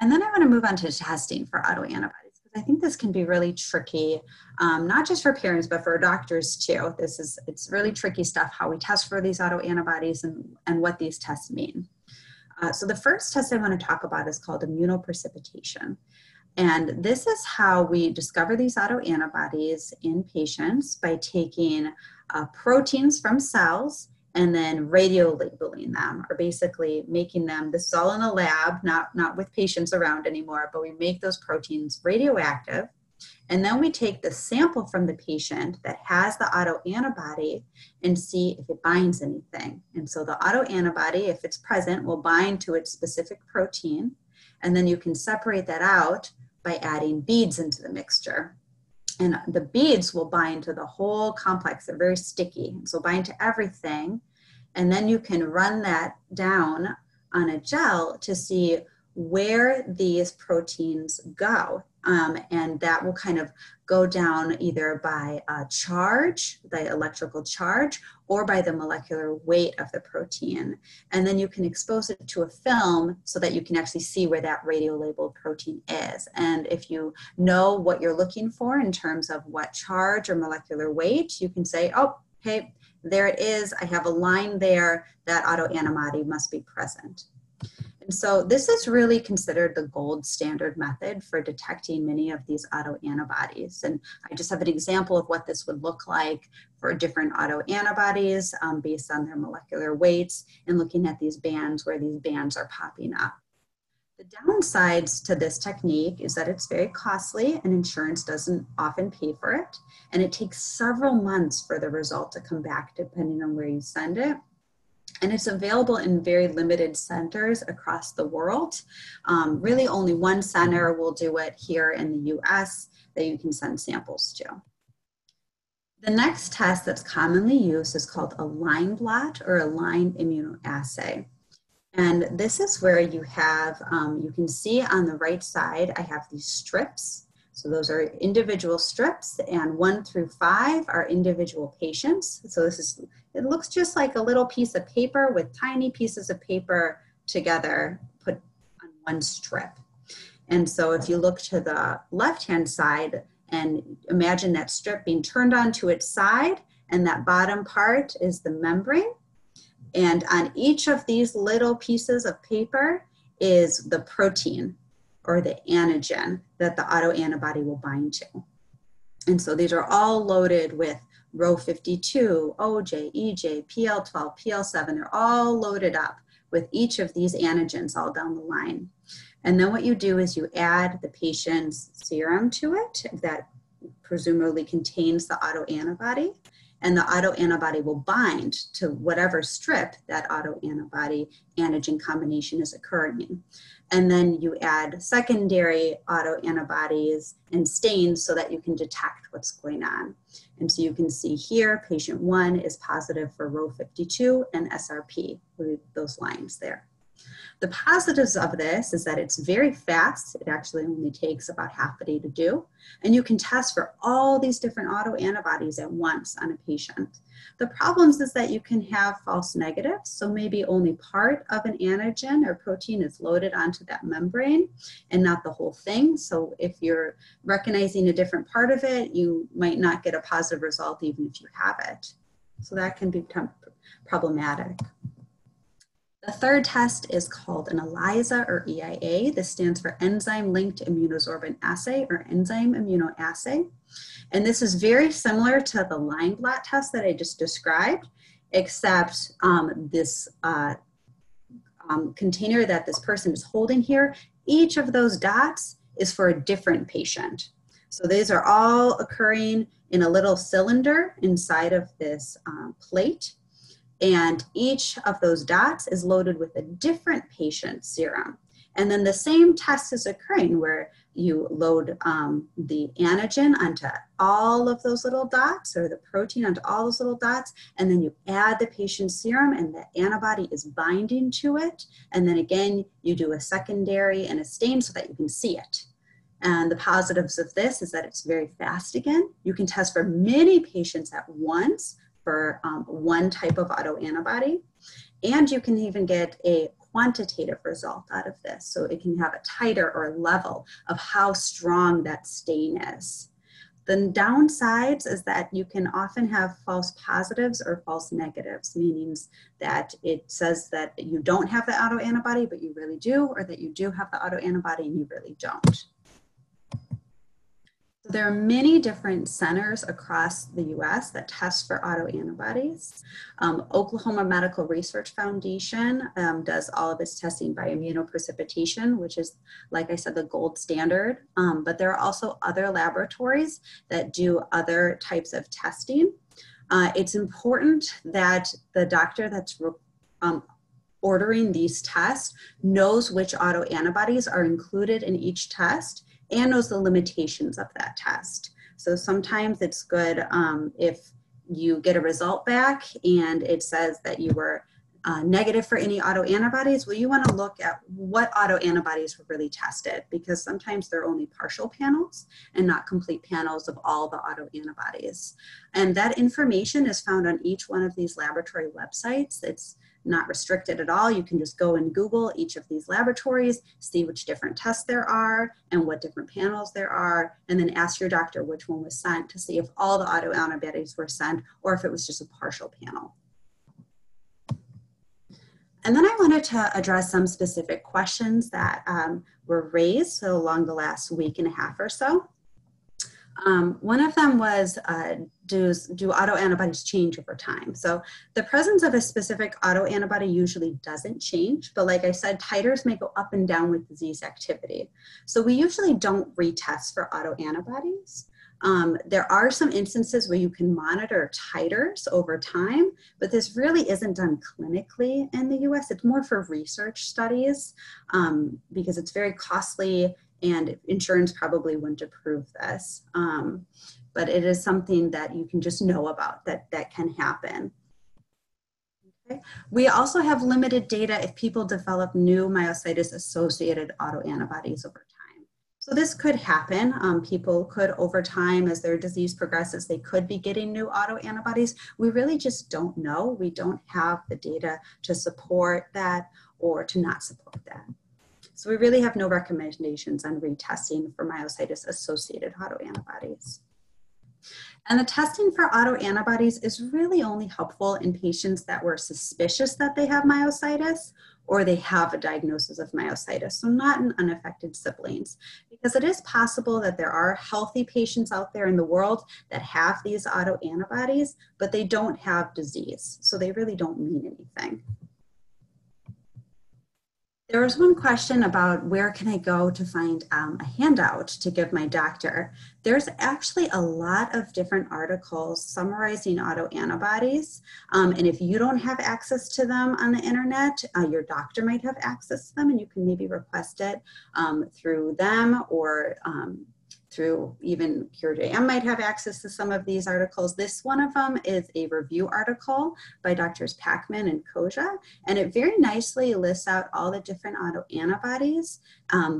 And then I want to move on to testing for autoantibodies, because I think this can be really tricky, not just for parents, but for doctors too. It's really tricky stuff, how we test for these autoantibodies and what these tests mean. So the first test I want to talk about is called immunoprecipitation. And this is how we discover these autoantibodies in patients by taking proteins from cells and then radiolabeling them, or basically making them, this is all in a lab, not with patients around anymore, but we make those proteins radioactive. And then we take the sample from the patient that has the autoantibody and see if it binds anything. And so the autoantibody, if it's present, will bind to its specific protein. And then you can separate that out by adding beads into the mixture. And the beads will bind to the whole complex. They're very sticky, so bind to everything. And then you can run that down on a gel to see where these proteins go. And that will kind of go down either by charge, the electrical charge, or by the molecular weight of the protein. And then you can expose it to a film so that you can actually see where that radiolabeled protein is. And if you know what you're looking for in terms of what charge or molecular weight, you can say, oh, hey, there it is. I have a line there. That autoantibody must be present. So this is really considered the gold standard method for detecting many of these autoantibodies. And I just have an example of what this would look like for different autoantibodies based on their molecular weights and looking at these bands where these bands are popping up. The downsides to this technique is that it's very costly and insurance doesn't often pay for it. And it takes several months for the result to come back depending on where you send it. And it's available in very limited centers across the world. Really only one center will do it here in the US that you can send samples to. The next test that's commonly used is called a line blot or a line immunoassay. And this is where you have, you can see on the right side, I have these strips. So those are individual strips, and 1 through 5 are individual patients. So this is, it looks just like a little piece of paper with tiny pieces of paper together put on one strip. And so if you look to the left-hand side and imagine that strip being turned onto its side, and that bottom part is the membrane. And on each of these little pieces of paper is the protein or the antigen that the autoantibody will bind to. And so these are all loaded with Ro52, OJ, EJ, PL12, PL7, they're all loaded up with each of these antigens all down the line. And then what you do is you add the patient's serum to it that presumably contains the autoantibody, and the autoantibody will bind to whatever strip that autoantibody antigen combination is occurring in. And then you add secondary autoantibodies and stains so that you can detect what's going on. And so you can see here, patient 1 is positive for Ro52 and SRP with those lines there. The positives of this is that it's very fast. It actually only takes about half a day to do. And you can test for all these different autoantibodies at once on a patient. The problems is that you can have false negatives. So maybe only part of an antigen or protein is loaded onto that membrane and not the whole thing. So if you're recognizing a different part of it, you might not get a positive result even if you have it. So that can become problematic. The third test is called an ELISA or EIA. This stands for enzyme linked immunosorbent assay or enzyme immunoassay. And this is very similar to the line blot test that I just described, except this container that this person is holding here, each of those dots is for a different patient. So these are all occurring in a little cylinder inside of this plate. And each of those dots is loaded with a different patient's serum. And then the same test is occurring where you load the antigen onto all of those little dots or the protein onto all those little dots. And then you add the patient's serum and the antibody is binding to it. And then again, you do a secondary and a stain so that you can see it. And the positives of this is that it's very fast again. You can test for many patients at once for one type of autoantibody, and you can even get a quantitative result out of this. So it can have a titer or level of how strong that stain is. The downsides is that you can often have false positives or false negatives, meaning that it says that you don't have the autoantibody, but you really do, or that you do have the autoantibody and you really don't. There are many different centers across the U.S. that test for autoantibodies. Oklahoma Medical Research Foundation does all of its testing by immunoprecipitation, which is, like I said, the gold standard. But there are also other laboratories that do other types of testing. It's important that the doctor that's ordering these tests knows which autoantibodies are included in each test and knows the limitations of that test. So sometimes it's good if you get a result back and it says that you were negative for any autoantibodies, well, you wanna look at what autoantibodies were really tested, because sometimes they're only partial panels and not complete panels of all the autoantibodies. And that information is found on each one of these laboratory websites. It's not restricted at all. You can just go and Google each of these laboratories, see which different tests there are and what different panels there are, and then ask your doctor which one was sent to see if all the autoantibodies were sent or if it was just a partial panel. And then I wanted to address some specific questions that were raised so along the last week and a half or so. One of them was, do autoantibodies change over time? So the presence of a specific autoantibody usually doesn't change, but like I said, titers may go up and down with disease activity. So we usually don't retest for autoantibodies. There are some instances where you can monitor titers over time, but this really isn't done clinically in the US. It's more for research studies because it's very costly, and insurance probably wouldn't approve this, but it is something that you can just know about, that can happen. Okay. We also have limited data if people develop new myositis-associated autoantibodies over time. So this could happen. People could, over time, as their disease progresses, they could be getting new autoantibodies. We really just don't know. We don't have the data to support that or to not support that. So we really have no recommendations on retesting for myositis-associated autoantibodies. And the testing for autoantibodies is really only helpful in patients that were suspicious that they have myositis or they have a diagnosis of myositis, so not in unaffected siblings, because it is possible that there are healthy patients out there in the world that have these autoantibodies, but they don't have disease, so they really don't mean anything. There was one question about where can I go to find a handout to give my doctor. There's actually a lot of different articles summarizing autoantibodies, and if you don't have access to them on the internet, your doctor might have access to them, and you can maybe request it through them or through even CureJM might have access to some of these articles. This one of them is a review article by Drs. Pacman and Koja, and it very nicely lists out all the different autoantibodies,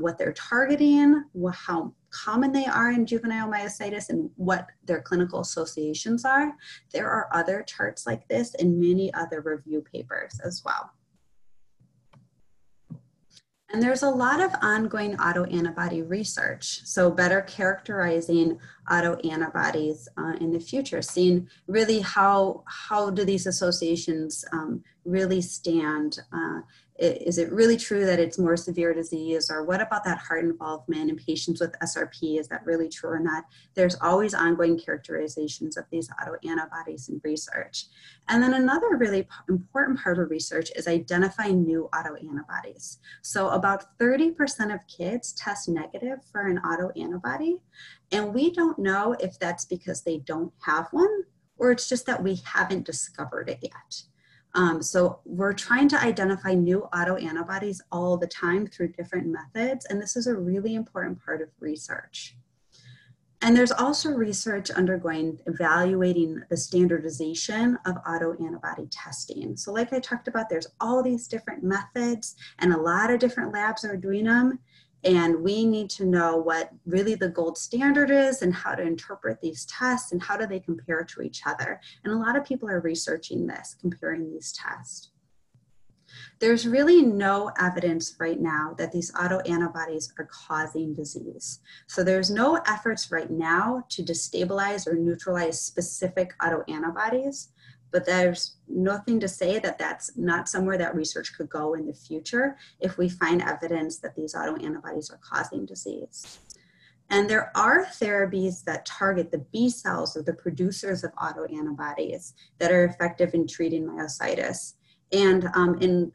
what they're targeting, how common they are in juvenile myositis, and what their clinical associations are. There are other charts like this and many other review papers as well. And there's a lot of ongoing autoantibody research, so better characterizing autoantibodies in the future, seeing really how do these associations really stand. Is it really true that it's more severe disease, or what about that heart involvement in patients with SRP? Is that really true or not? There's always ongoing characterizations of these autoantibodies in research. And then another really important part of research is identifying new autoantibodies. So about 30% of kids test negative for an autoantibody, and we don't know if that's because they don't have one or it's just that we haven't discovered it yet. So we're trying to identify new autoantibodies all the time through different methods, and this is a really important part of research. And there's also research undergoing evaluating the standardization of autoantibody testing. So like I talked about, there's all these different methods, and a lot of different labs are doing them, and we need to know what really the gold standard is and how to interpret these tests and how do they compare to each other. And a lot of people are researching this, comparing these tests. There's really no evidence right now that these autoantibodies are causing disease. So there's no efforts right now to destabilize or neutralize specific autoantibodies, but there's nothing to say that that's not somewhere that research could go in the future if we find evidence that these autoantibodies are causing disease. And there are therapies that target the B cells or the producers of autoantibodies that are effective in treating myositis. And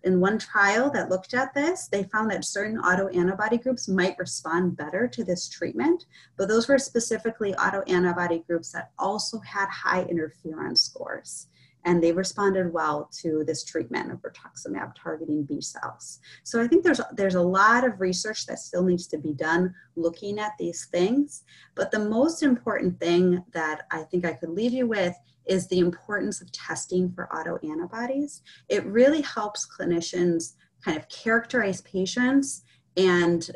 in one trial that looked at this, they found that certain autoantibody groups might respond better to this treatment, but those were specifically autoantibody groups that also had high interferon scores. And they responded well to this treatment of rituximab targeting B cells. So I think there's a lot of research that still needs to be done looking at these things. But the most important thing that I think I could leave you with is the importance of testing for autoantibodies. It really helps clinicians kind of characterize patients and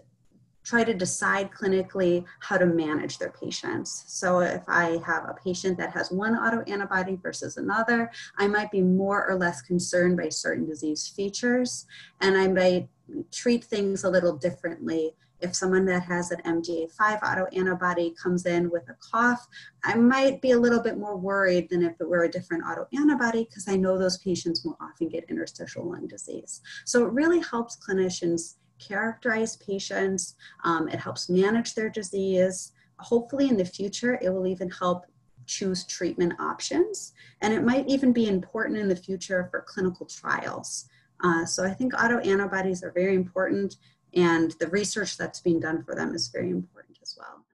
try to decide clinically how to manage their patients. So if I have a patient that has one autoantibody versus another, I might be more or less concerned by certain disease features, and I might treat things a little differently. If someone that has an MDA5 autoantibody comes in with a cough, I might be a little bit more worried than if it were a different autoantibody, because I know those patients will often get interstitial lung disease. So it really helps clinicians characterize patients, it helps manage their disease. Hopefully in the future, it will even help choose treatment options. And it might even be important in the future for clinical trials. So I think autoantibodies are very important, and the research that's being done for them is very important as well.